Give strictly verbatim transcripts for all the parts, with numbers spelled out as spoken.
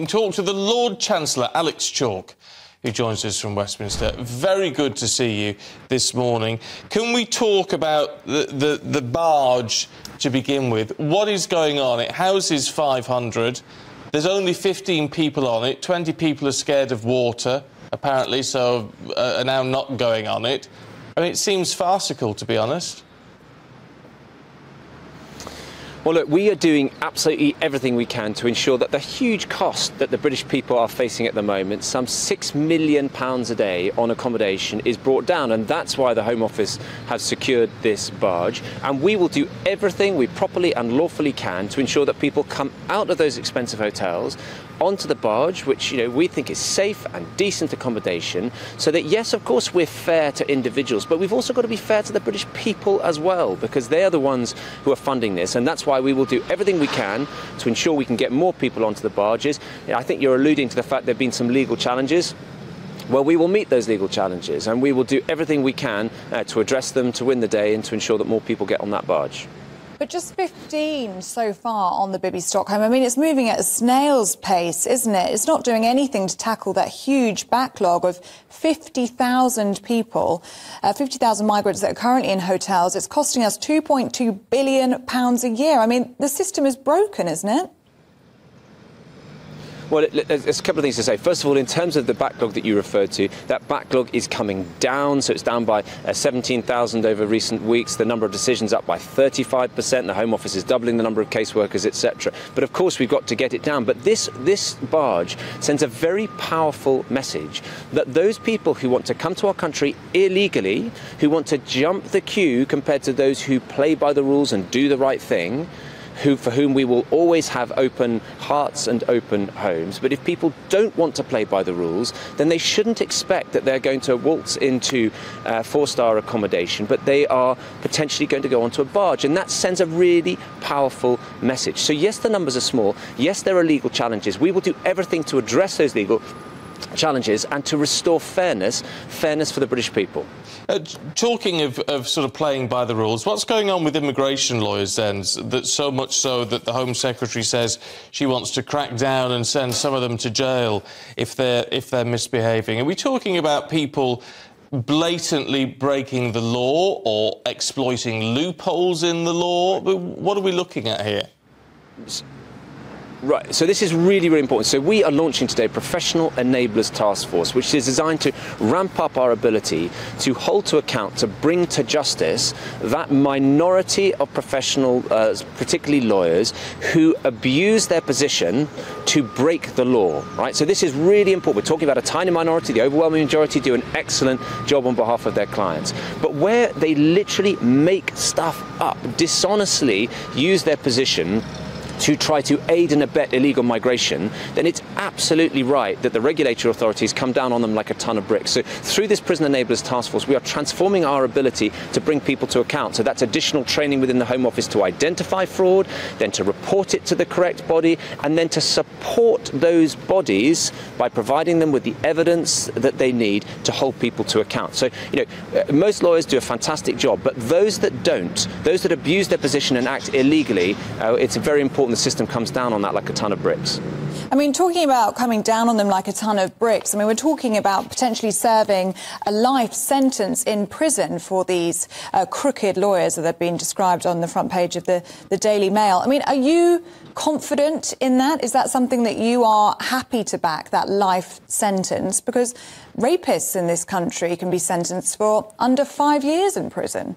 having talked to the Lord Chancellor, Alex Chalk, who joins us from Westminster. Very good to see you this morning. Can we talk about the, the, the barge to begin with? What is going on? It houses five hundred. There's only fifteen people on it. twenty people are scared of water, apparently, so uh, are now not going on it. I mean, it seems farcical, to be honest. Well, look, we are doing absolutely everything we can to ensure that the huge cost that the British people are facing at the moment, some six million pounds a day on accommodation, is brought down. And that's why the Home Office has secured this barge. And we will do everything we properly and lawfully can to ensure that people come out of those expensive hotels onto the barge, which, you know, we think is safe and decent accommodation, so that, yes, of course, we're fair to individuals, but we've also got to be fair to the British people as well, because they are the ones who are funding this. And that's why we will do everything we can to ensure we can get more people onto the barges. I think you're alluding to the fact there have been some legal challenges. Well, we will meet those legal challenges, and we will do everything we can uh, to address them, to win the day, and to ensure that more people get on that barge. But just fifteen so far on the Bibby Stockholm. I mean, it's moving at a snail's pace, isn't it? It's not doing anything to tackle that huge backlog of fifty thousand people, uh, fifty thousand migrants that are currently in hotels. It's costing us two point two billion pounds a year. I mean, the system is broken, isn't it? Well, there's a couple of things to say. First of all, in terms of the backlog that you referred to, that backlog is coming down. So it's down by uh, seventeen thousand over recent weeks. The number of decisions up by thirty-five percent. The Home Office is doubling the number of caseworkers, et cetera. But of course, we've got to get it down. But this, this barge sends a very powerful message that those people who want to come to our country illegally, who want to jump the queue compared to those who play by the rules and do the right thing, Who, for whom we will always have open hearts and open homes. But if people don't want to play by the rules, then they shouldn't expect that they're going to waltz into uh, four-star accommodation, but they are potentially going to go onto a barge. And that sends a really powerful message. So yes, the numbers are small. Yes, there are legal challenges. We will do everything to address those legal challenges and to restore fairness, fairness for the British people. Uh, talking of, of sort of playing by the rules, what's going on with immigration lawyers then? That so much so that the Home Secretary says she wants to crack down and send some of them to jail if they're if they're misbehaving. Are we talking about people blatantly breaking the law or exploiting loopholes in the law? What are we looking at here? Right, so this is really, really important. So we are launching today Professional Enablers Task Force, which is designed to ramp up our ability to hold to account, to bring to justice that minority of professional, uh, particularly lawyers, who abuse their position to break the law, right? So this is really important. We're talking about a tiny minority. The overwhelming majority do an excellent job on behalf of their clients. But where they literally make stuff up, dishonestly use their position to try to aid and abet illegal migration, then it's absolutely right that the regulatory authorities come down on them like a ton of bricks. So through this Prison Enablers Task Force, we are transforming our ability to bring people to account. So that's additional training within the Home Office to identify fraud, then to report it to the correct body, and then to support those bodies by providing them with the evidence that they need to hold people to account. So, you know, most lawyers do a fantastic job, but those that don't, those that abuse their position and act illegally, uh, it's very important the system comes down on that like a ton of bricks. I mean, talking about coming down on them like a ton of bricks, I mean, we're talking about potentially serving a life sentence in prison for these uh, crooked lawyers that have been described on the front page of the, the Daily Mail. I mean, are you confident in that? Is that something that you are happy to back, that life sentence? Because rapists in this country can be sentenced for under five years in prison.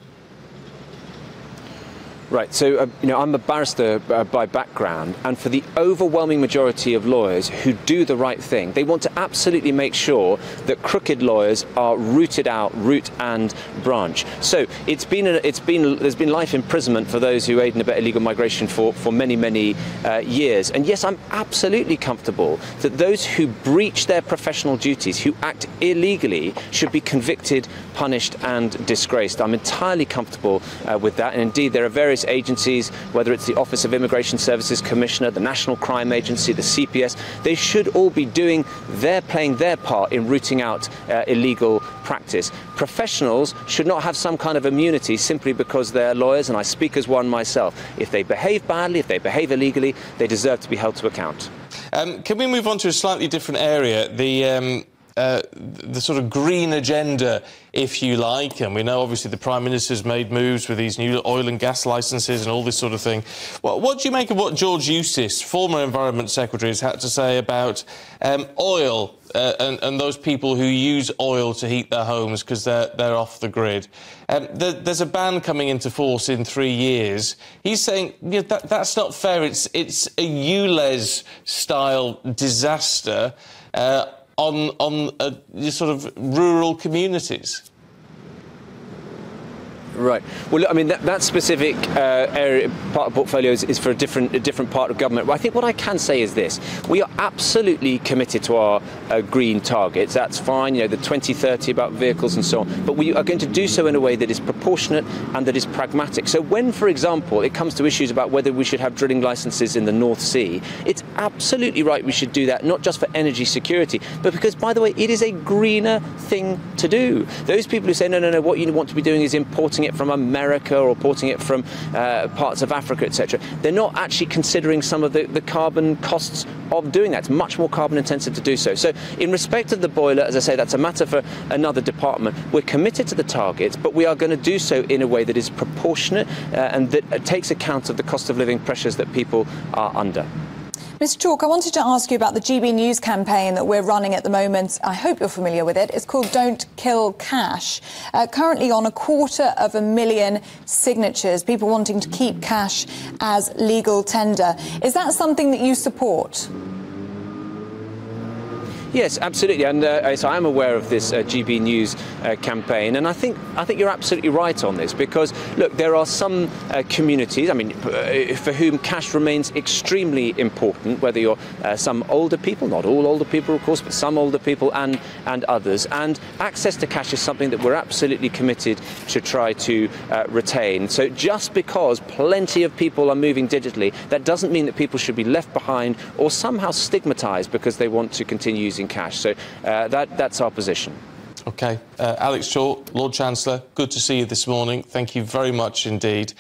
Right, so, uh, you know, I'm a barrister uh, by background, and for the overwhelming majority of lawyers who do the right thing, they want to absolutely make sure that crooked lawyers are rooted out, root and branch. So it's been, a, it's been, there's been life imprisonment for those who aid and abet illegal migration for, for many, many uh, years. And yes, I'm absolutely comfortable that those who breach their professional duties, who act illegally, should be convicted, punished and disgraced. I'm entirely comfortable uh, with that, and indeed there are various various agencies, whether it's the Office of Immigration Services Commissioner, the National Crime Agency, the C P S, they should all be doing their, playing their part in rooting out uh, illegal practice. Professionals should not have some kind of immunity simply because they're lawyers, and I speak as one myself. If they behave badly, if they behave illegally, they deserve to be held to account. Um, can we move on to a slightly different area? The, um, uh, the sort of green agenda, if you like. And we know, obviously, the Prime Minister's made moves with these new oil and gas licences and all this sort of thing. Well, what do you make of what George Eustice, former Environment Secretary, has had to say about um, oil uh, and, and those people who use oil to heat their homes because they're, they're off the grid? Um, there, there's a ban coming into force in three years. He's saying, yeah, that, that's not fair. It's, it's a ULEZ-style disaster uh, on, on uh, sort of rural communities. Right. Well, I mean, that, that specific uh, area, part of portfolios is for a different, a different part of government. Well, I think what I can say is this. We are absolutely committed to our uh, green targets. That's fine, you know, the twenty thirty about vehicles and so on. But we are going to do so in a way that is proportionate and that is pragmatic. So when, for example, it comes to issues about whether we should have drilling licenses in the North Sea, it's absolutely right we should do that, not just for energy security, but because, by the way, it is a greener thing to do. Those people who say, no, no, no, what you want to be doing is importing it from America or porting it from uh, parts of Africa, et cetera. They're not actually considering some of the, the carbon costs of doing that. It's much more carbon intensive to do so. So in respect of the boiler, as I say, that's a matter for another department. We're committed to the targets, but we are going to do so in a way that is proportionate uh, and that takes account of the cost of living pressures that people are under. Mister Chalk, I wanted to ask you about the G B News campaign that we're running at the moment. I hope you're familiar with it. It's called Don't Kill Cash. Uh, currently on a quarter of a million signatures, people wanting to keep cash as legal tender. Is that something that you support? Yes, absolutely, and uh, so I am aware of this uh, G B News uh, campaign, and I think I think you're absolutely right on this because, look, there are some uh, communities, I mean, for whom cash remains extremely important, whether you're uh, some older people, not all older people, of course, but some older people and, and others, and access to cash is something that we're absolutely committed to try to uh, retain. So just because plenty of people are moving digitally, that doesn't mean that people should be left behind or somehow stigmatised because they want to continue using cash. So uh, that, that's our position. OK. Uh, Alex Chalk, Lord Chancellor, good to see you this morning. Thank you very much indeed.